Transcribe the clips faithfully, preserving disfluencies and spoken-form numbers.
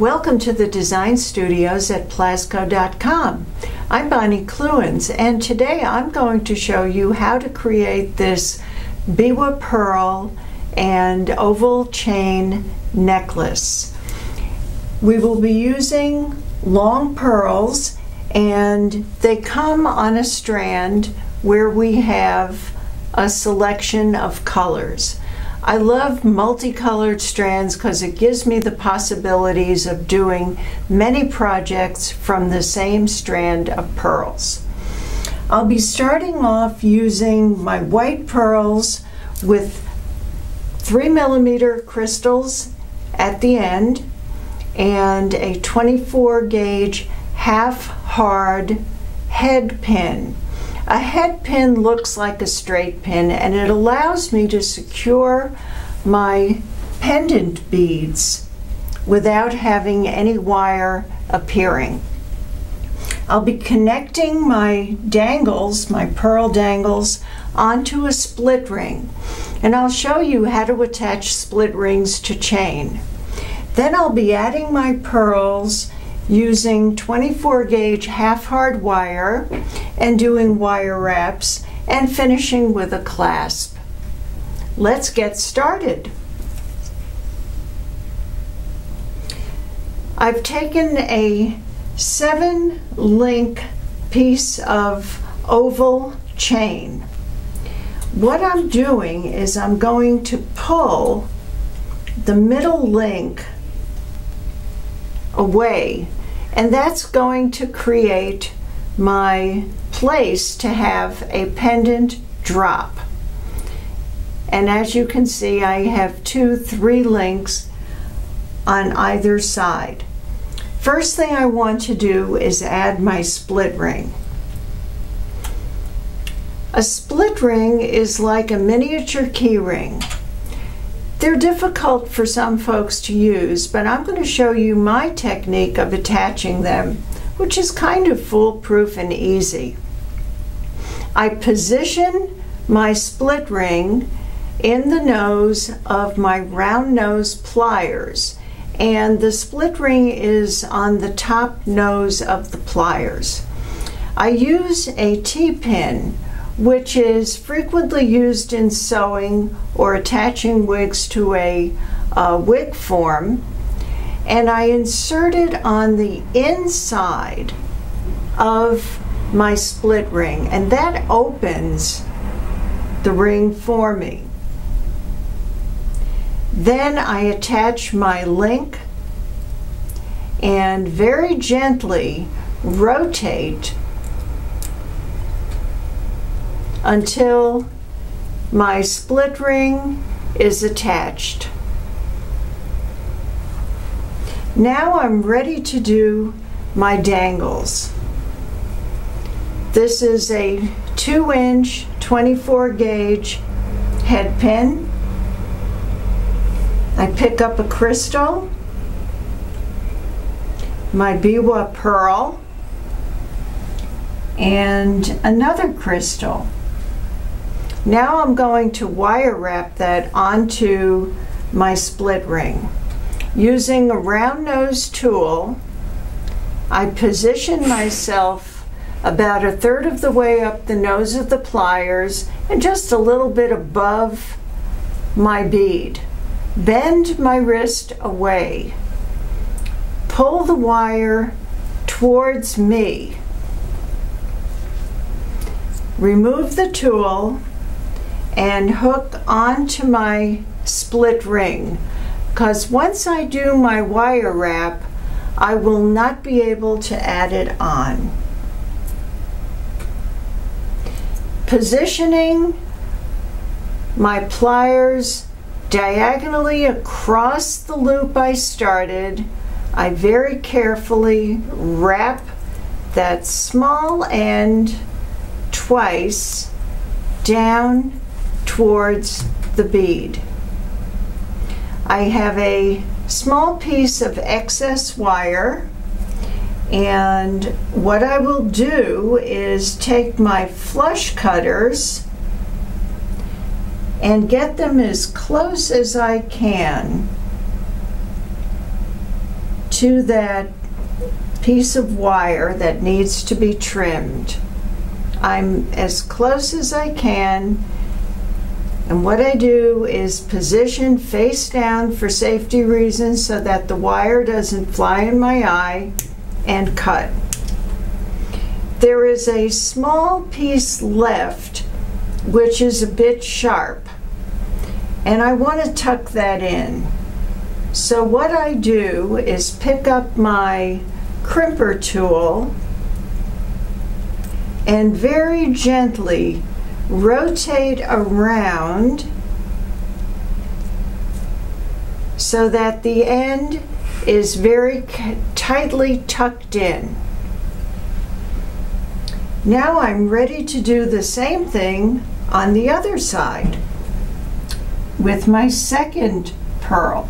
Welcome to the design studios at Plazko dot com. I'm Bonnie Clewans, and today I'm going to show you how to create this Biwa Pearl and oval chain necklace. We will be using long pearls, and they come on a strand where we have a selection of colors. I love multicolored strands because it gives me the possibilities of doing many projects from the same strand of pearls. I'll be starting off using my white pearls with three millimeter crystals at the end and a twenty-four gauge half hard head pin. A head pin looks like a straight pin, and it allows me to secure my pendant beads without having any wire appearing. I'll be connecting my dangles, my pearl dangles, onto a split ring, and I'll show you how to attach split rings to chain. Then I'll be adding my pearls using twenty-four gauge half hard wire and doing wire wraps and finishing with a clasp. Let's get started. I've taken a seven link piece of oval chain. What I'm doing is I'm going to pull the middle link away, and that's going to create my place to have a pendant drop. And as you can see, I have two three links on either side. First thing I want to do is add my split ring. A split ring is like a miniature key ring. They're difficult for some folks to use, but I'm going to show you my technique of attaching them, which is kind of foolproof and easy. I position my split ring in the nose of my round nose pliers, and the split ring is on the top nose of the pliers. I use a T-pin, which is frequently used in sewing or attaching wigs to a uh, wig form, and I insert it on the inside of my split ring, and that opens the ring for me. Then I attach my link and very gently rotate until my split ring is attached. Now I'm ready to do my dangles. This is a two inch twenty-four gauge head pin. I pick up a crystal, my Biwa Pearl, and another crystal. Now I'm going to wire wrap that onto my split ring. Using a round nose tool, I position myself about a third of the way up the nose of the pliers and just a little bit above my bead. Bend my wrist away. Pull the wire towards me. Remove the tool and hook onto my split ring, because once I do my wire wrap, I will not be able to add it on. Positioning my pliers diagonally across the loop I started, I very carefully wrap that small end twice down towards the bead. I have a small piece of excess wire, and what I will do is take my flush cutters and get them as close as I can to that piece of wire that needs to be trimmed. I'm as close as I can, and what I do is position face down for safety reasons so that the wire doesn't fly in my eye, and cut. There is a small piece left which is a bit sharp, and I want to tuck that in. So what I do is pick up my crimper tool and very gently rotate around so that the end is very tightly tucked in. Now I'm ready to do the same thing on the other side with my second pearl.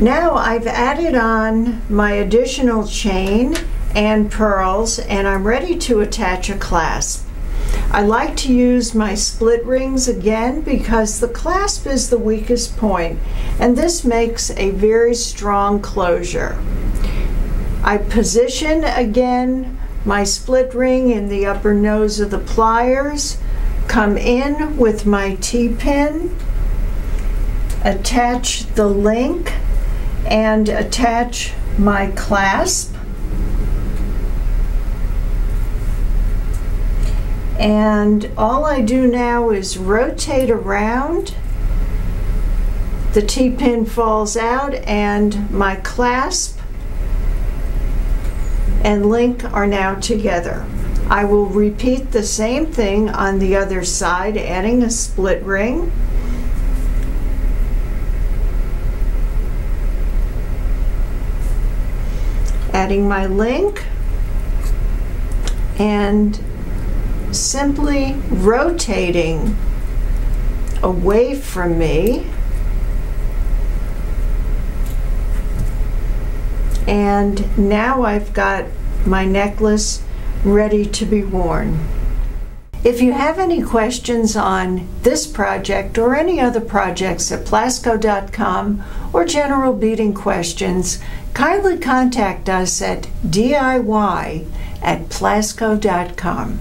Now I've added on my additional chain and pearls, and I'm ready to attach a clasp. I like to use my split rings again because the clasp is the weakest point, and this makes a very strong closure. I position again my split ring in the upper nose of the pliers, come in with my T-pin, attach the link, and attach my clasp, and all I do now is rotate around. The T-pin falls out and my clasp and link are now together. I will repeat the same thing on the other side, adding a split ring, adding my link, and simply rotating away from me, and now I've got my necklace ready to be worn. If you have any questions on this project or any other projects at Plazko dot com or general beading questions, kindly contact us at D I Y at Plazko dot com.